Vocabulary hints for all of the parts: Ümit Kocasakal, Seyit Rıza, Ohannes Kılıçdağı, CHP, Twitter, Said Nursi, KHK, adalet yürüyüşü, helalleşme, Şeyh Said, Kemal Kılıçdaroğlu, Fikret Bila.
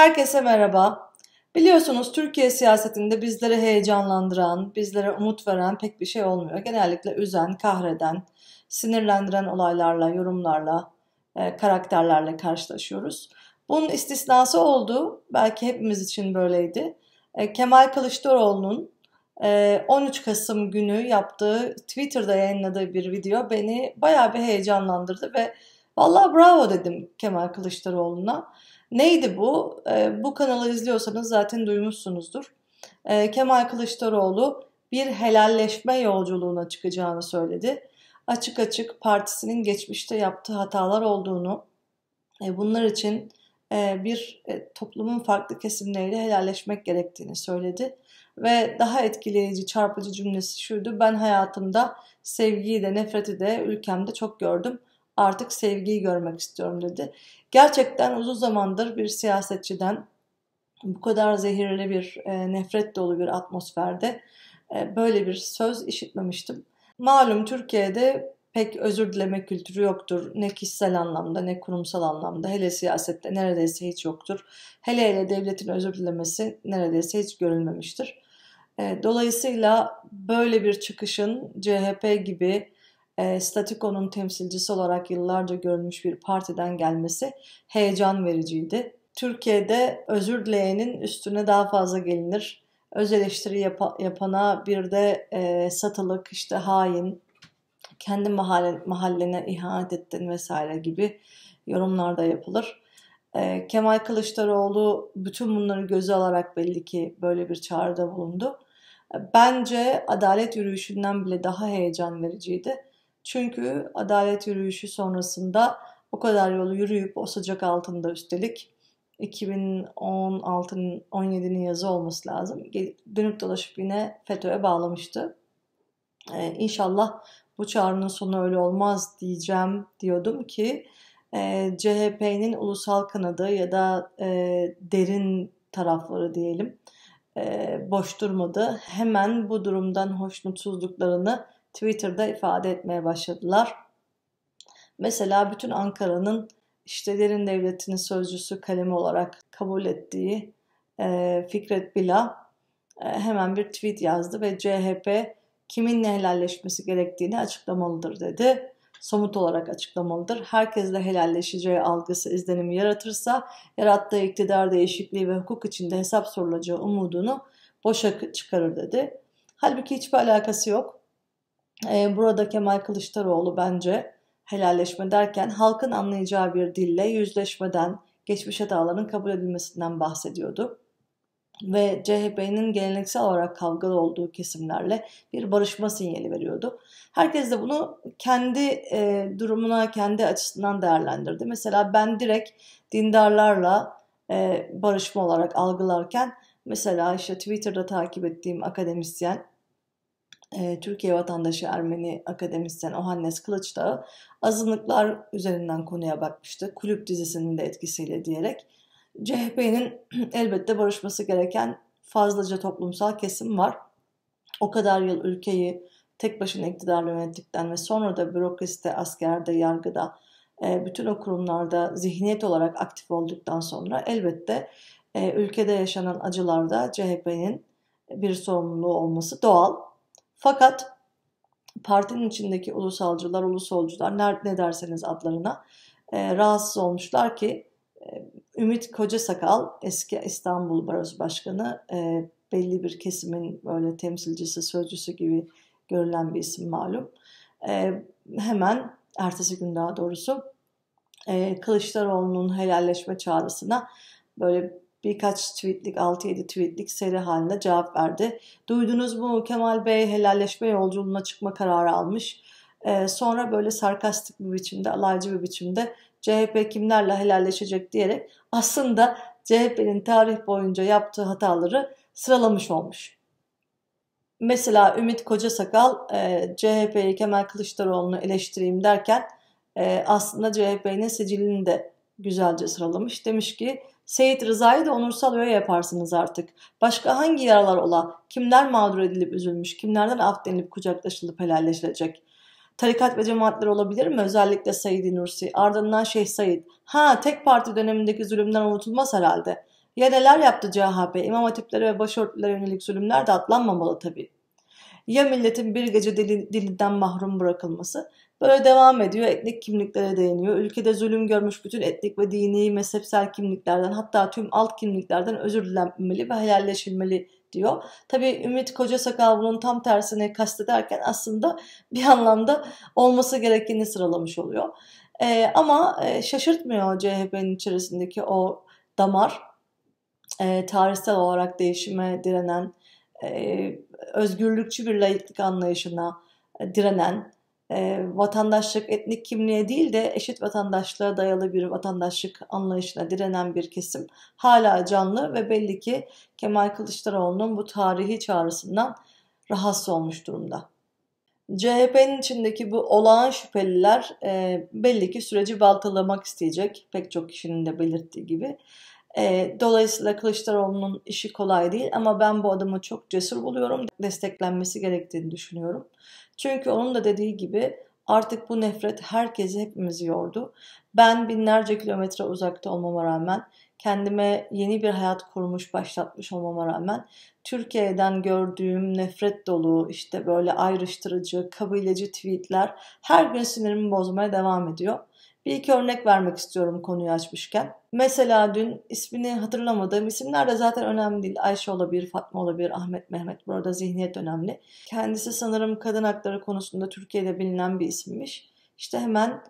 Herkese merhaba. Biliyorsunuz Türkiye siyasetinde bizleri heyecanlandıran, bizlere umut veren pek bir şey olmuyor. Genellikle üzen, kahreden, sinirlendiren olaylarla, yorumlarla, karakterlerle karşılaşıyoruz. Bunun istisnası oldu. Belki hepimiz için böyleydi. Kemal Kılıçdaroğlu'nun 13 Kasım günü yaptığı, Twitter'da yayınladığı bir video beni bayağı bir heyecanlandırdı ve vallahi bravo dedim Kemal Kılıçdaroğlu'na. Neydi bu? Bu kanalı izliyorsanız zaten duymuşsunuzdur. Kemal Kılıçdaroğlu bir helalleşme yolculuğuna çıkacağını söyledi. Açık açık partisinin geçmişte yaptığı hatalar olduğunu, bunlar için bir toplumun farklı kesimleriyle helalleşmek gerektiğini söyledi. Ve daha etkileyici, çarpıcı cümlesi şuydu: ben hayatımda sevgiyi de nefreti de ülkemde çok gördüm. Artık sevgiyi görmek istiyorum dedi. Gerçekten uzun zamandır bir siyasetçiden bu kadar zehirli bir, nefret dolu bir atmosferde böyle bir söz işitmemiştim. Malum Türkiye'de pek özür dileme kültürü yoktur. Ne kişisel anlamda ne kurumsal anlamda, hele siyasette neredeyse hiç yoktur. Hele devletin özür dilemesi neredeyse hiç görülmemiştir. Dolayısıyla böyle bir çıkışın CHP gibi statükonun temsilcisi olarak yıllarca görülmüş bir partiden gelmesi heyecan vericiydi. Türkiye'de özür dileyenin üstüne daha fazla gelinir. Öz eleştiri yapana bir de satılık, işte hain, kendi mahallene ihanet ettin vesaire gibi yorumlar da yapılır. Kemal Kılıçdaroğlu bütün bunları göze alarak belli ki böyle bir çağrıda bulundu. Bence adalet yürüyüşünden bile daha heyecan vericiydi. Çünkü adalet yürüyüşü sonrasında o kadar yolu yürüyüp o sıcak altında, üstelik 2016'nın 17'nin yazı olması lazım, dönüp dolaşıp yine FETÖ'ye bağlamıştı. İnşallah bu çağrının sonu öyle olmaz diyeceğim, diyordum ki CHP'nin ulusal kanadı ya da derin tarafları diyelim boş durmadı. Hemen bu durumdan hoşnutsuzluklarını Twitter'da ifade etmeye başladılar. Mesela bütün Ankara'nın işte derin devletinin sözcüsü kalemi olarak kabul ettiği Fikret Bila hemen bir tweet yazdı ve CHP kiminle helalleşmesi gerektiğini açıklamalıdır dedi. Somut olarak açıklamalıdır. Herkesle helalleşeceği algısı, izlenimi yaratırsa yarattığı iktidar değişikliği ve hukuk içinde hesap sorulacağı umudunu boşa çıkarır dedi. Halbuki hiçbir alakası yok. Burada Kemal Kılıçdaroğlu bence helalleşme derken halkın anlayacağı bir dille yüzleşmeden, geçmiş hataların kabul edilmesinden bahsediyordu. Ve CHP'nin geleneksel olarak kavgalı olduğu kesimlerle bir barışma sinyali veriyordu. Herkes de bunu kendi durumuna, kendi açısından değerlendirdi. Mesela ben direkt dindarlarla barışma olarak algılarken, mesela işte Twitter'da takip ettiğim akademisyen, Türkiye vatandaşı Ermeni akademisyen Ohannes Kılıçdağı azınlıklar üzerinden konuya bakmıştı. Kulüp dizisinin de etkisiyle diyerek CHP'nin elbette barışması gereken fazlaca toplumsal kesim var. O kadar yıl ülkeyi tek başına iktidarla yönettikten ve sonra da bürokraside, askerde, yargıda, bütün o kurumlarda zihniyet olarak aktif olduktan sonra elbette ülkede yaşanan acılarda CHP'nin bir sorumluluğu olması doğal. Fakat partinin içindeki ulusalcılar, ulusolcular, ne derseniz adlarına rahatsız olmuşlar ki Ümit Kocasakal, eski İstanbul Barosu Başkanı, belli bir kesimin böyle temsilcisi, sözcüsü gibi görülen bir isim malum. Hemen ertesi gün, daha doğrusu, Kılıçdaroğlu'nun helalleşme çağrısına böyle birkaç tweetlik, 6-7 tweetlik seri halinde cevap verdi. Duydunuz mu, Kemal Bey helalleşme yolculuğuna çıkma kararı almış. Sonra böyle sarkastik bir biçimde, alaycı bir biçimde CHP kimlerle helalleşecek diyerek aslında CHP'nin tarih boyunca yaptığı hataları sıralamış olmuş. Mesela Ümit Kocasakal CHP'yi, Kemal Kılıçdaroğlu'nu eleştireyim derken aslında CHP'nin sicilini de güzelce sıralamış. Demiş ki Seyit Rıza'yı da onursal üye yaparsınız artık. Başka hangi yaralar ola? Kimler mağdur edilip üzülmüş? Kimlerden af denilip kucaklaşılıp helalleşilecek? Tarikat ve cemaatler olabilir mi? Özellikle Said Nursi. Ardından Şeyh Said. Ha, tek parti dönemindeki zulümden unutulmaz herhalde. Yerel'ler yaptı CHP, imam hatipleri ve başörtülere yönelik zulümler de atlanmamalı tabii. Ya milletin bir gece dilinden mahrum bırakılması? Böyle devam ediyor, etnik kimliklere değiniyor. Ülkede zulüm görmüş bütün etnik ve dini, mezhepsel kimliklerden, hatta tüm alt kimliklerden özür dilenmeli ve helalleşilmeli diyor. Tabii Ümit Kocasakal bunun tam tersini kastederken aslında bir anlamda olması gerekeni sıralamış oluyor. Ama şaşırtmıyor CHP'nin içerisindeki o damar. Tarihsel olarak değişime direnen, özgürlükçü bir laiklik anlayışına direnen, vatandaşlık etnik kimliğe değil de eşit vatandaşlığa dayalı bir vatandaşlık anlayışına direnen bir kesim hala canlı ve belli ki Kemal Kılıçdaroğlu'nun bu tarihi çağrısından rahatsız olmuş durumda. CHP'nin içindeki bu olağan şüpheliler belli ki süreci baltalamak isteyecek, pek çok kişinin de belirttiği gibi. Dolayısıyla Kılıçdaroğlu'nun işi kolay değil ama ben bu adamı çok cesur buluyorum, desteklenmesi gerektiğini düşünüyorum. Çünkü onun da dediği gibi artık bu nefret herkesi, hepimizi yordu. Ben binlerce kilometre uzakta olmama rağmen, kendime yeni bir hayat kurmuş, başlatmış olmama rağmen Türkiye'den gördüğüm nefret dolu, işte böyle ayrıştırıcı, kabileci tweetler her gün sinirimi bozmaya devam ediyor. Bir iki örnek vermek istiyorum konuyu açmışken. Mesela dün ismini hatırlamadığım, isimler de zaten önemli değil. Ayşe olabilir, Fatma olabilir, Ahmet, Mehmet. Burada zihniyet önemli. Kendisi sanırım kadın hakları konusunda Türkiye'de bilinen bir isimmiş. İşte hemen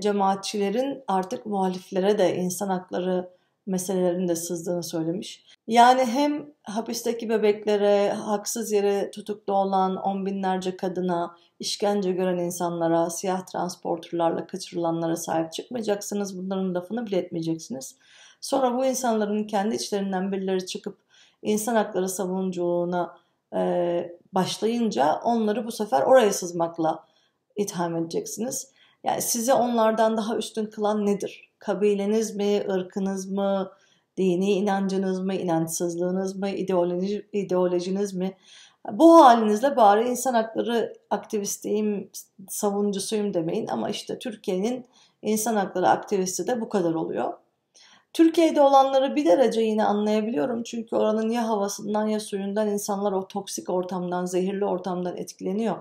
cemaatçilerin artık muhaliflere de insan hakları meselelerinin de sızdığını söylemiş. Yani hem hapisteki bebeklere, haksız yere tutuklu olan on binlerce kadına, işkence gören insanlara, siyah transportörlerle kaçırılanlara sahip çıkmayacaksınız, bunların lafını bile etmeyeceksiniz. Sonra bu insanların kendi içlerinden birileri çıkıp insan hakları savunuculuğuna başlayınca onları bu sefer oraya sızmakla itham edeceksiniz. Yani sizi onlardan daha üstün kılan nedir? Kabileniz mi, ırkınız mı, dini inancınız mı, inançsızlığınız mı, ideolojiniz mi? Bu halinizle bari insan hakları aktivistiyim, savuncusuyum demeyin ama işte Türkiye'nin insan hakları aktivisti de bu kadar oluyor. Türkiye'de olanları bir derece yine anlayabiliyorum çünkü oranın ya havasından ya suyundan insanlar o toksik ortamdan, zehirli ortamdan etkileniyor.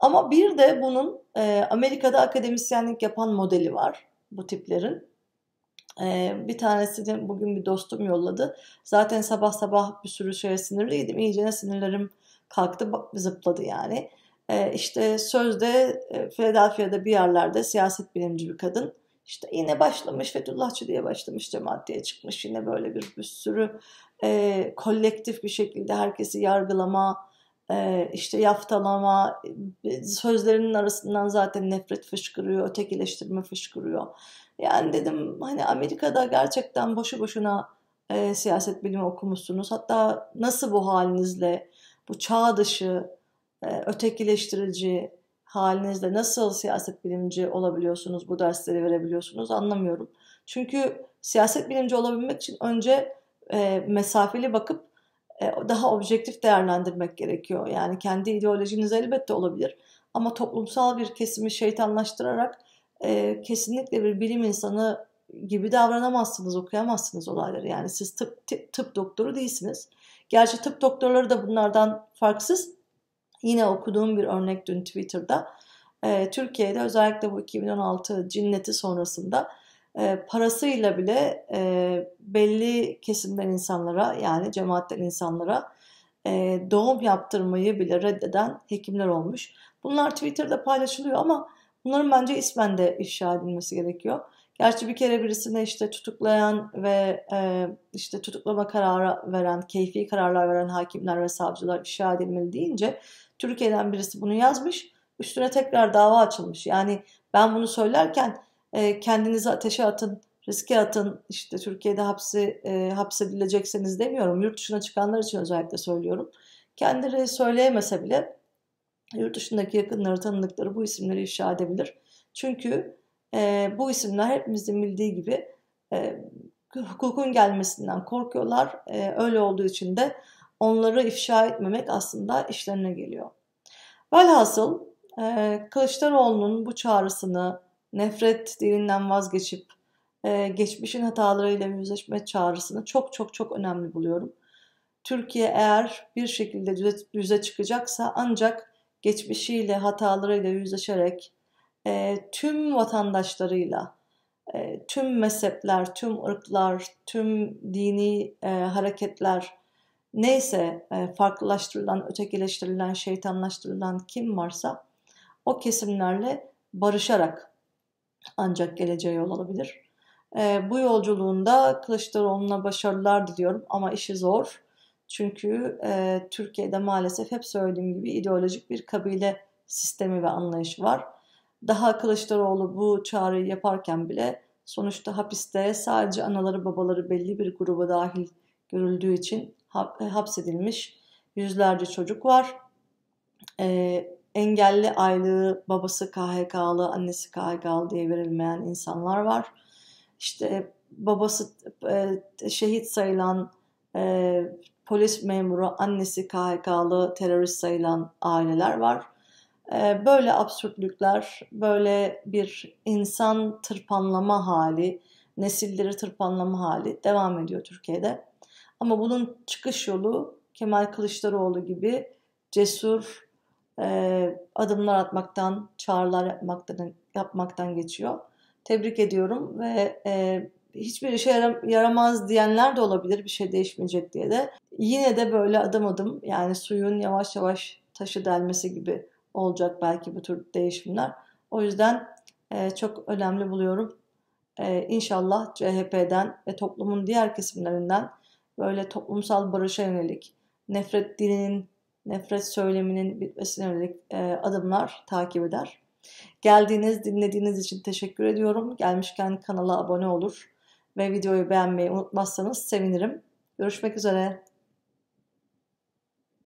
Ama bir de bunun Amerika'da akademisyenlik yapan modeli var bu tiplerin. Bir tanesini bugün bir dostum yolladı. Zaten sabah sabah bir sürü şeye sinirliydim. İyicene sinirlerim kalktı, zıpladı yani. İşte sözde Philadelphia'da bir yerlerde siyaset bilimci bir kadın. İşte yine başlamış, Fethullahçı diye başlamış, cemaat diye çıkmış. Yine böyle bir sürü kolektif bir şekilde herkesi yargılama, işte yaftalama, sözlerinin arasından zaten nefret fışkırıyor, ötekileştirme fışkırıyor. Yani dedim hani Amerika'da gerçekten boşu boşuna siyaset bilimi okumuşsunuz. Hatta nasıl bu halinizle, bu çağ dışı, ötekileştirici halinizle nasıl siyaset bilimci olabiliyorsunuz, bu dersleri verebiliyorsunuz anlamıyorum. Çünkü siyaset bilimci olabilmek için önce mesafeli bakıp daha objektif değerlendirmek gerekiyor. Yani kendi ideolojiniz elbette olabilir ama toplumsal bir kesimi şeytanlaştırarak kesinlikle bir bilim insanı gibi davranamazsınız, okuyamazsınız olayları. Yani siz tıp doktoru değilsiniz. Gerçi tıp doktorları da bunlardan farksız. Yine okuduğum bir örnek dün Twitter'da. Türkiye'de özellikle bu 2016 cinneti sonrasında parasıyla bile belli kesimden insanlara, yani cemaatten insanlara doğum yaptırmayı bile reddeden hekimler olmuş. Bunlar Twitter'da paylaşılıyor ama bunların bence ismen de ifşa edilmesi gerekiyor. Gerçi bir kere birisine işte tutuklayan ve işte tutuklama kararı veren, keyfi kararlar veren hakimler ve savcılar ifşa edilmeli deyince Türkiye'den birisi bunu yazmış, üstüne tekrar dava açılmış. Yani ben bunu söylerken kendinizi ateşe atın, riske atın, işte Türkiye'de hapsedilecekseniz demiyorum. Yurt dışına çıkanlar için özellikle söylüyorum. Kendileri söyleyemese bile yurt dışındaki yakınları, tanıdıkları bu isimleri ifşa edebilir. Çünkü bu isimler hepimizin bildiği gibi hukukun gelmesinden korkuyorlar. Öyle olduğu için de onları ifşa etmemek aslında işlerine geliyor. Velhasıl Kılıçdaroğlu'nun bu çağrısını nefret dilinden vazgeçip geçmişin hatalarıyla yüzleşme çağrısını çok önemli buluyorum. Türkiye eğer bir şekilde düze çıkacaksa ancak geçmişiyle, hatalarıyla yüzleşerek tüm vatandaşlarıyla, tüm mezhepler, tüm ırklar, tüm dini hareketler, neyse farklılaştırılan, ötekileştirilen, şeytanlaştırılan kim varsa o kesimlerle barışarak ancak geleceğe yol alabilir. Bu yolculuğunda Kılıçdaroğlu'na başarılar diliyorum ama işi zor. Çünkü Türkiye'de maalesef hep söylediğim gibi ideolojik bir kabile sistemi ve anlayışı var. Daha Kılıçdaroğlu bu çağrıyı yaparken bile sonuçta hapiste sadece anaları babaları belli bir gruba dahil görüldüğü için hapsedilmiş yüzlerce çocuk var. Engelli aylığı babası KHK'lı, annesi KHK'lı diye verilmeyen insanlar var. İşte babası şehit sayılan polis memuru, annesi KHK'lı terörist sayılan aileler var. Böyle absürtlükler, böyle bir insan tırpanlama hali, nesilleri tırpanlama hali devam ediyor Türkiye'de. Ama bunun çıkış yolu Kemal Kılıçdaroğlu gibi cesur adımlar atmaktan, çağrılar yapmaktan geçiyor. Tebrik ediyorum ve hiçbir işe yaramaz diyenler de olabilir, bir şey değişmeyecek diye de. Yine de böyle adım adım, yani suyun yavaş yavaş taşı delmesi gibi olacak belki bu tür değişimler. O yüzden çok önemli buluyorum. İnşallah CHP'den ve toplumun diğer kesimlerinden böyle toplumsal barışa yönelik, nefret dilinin, nefret söyleminin bitmesine yönelik adımlar takip eder. Geldiğiniz, dinlediğiniz için teşekkür ediyorum. Gelmişken kanala abone olur ve videoyu beğenmeyi unutmazsanız sevinirim. Görüşmek üzere.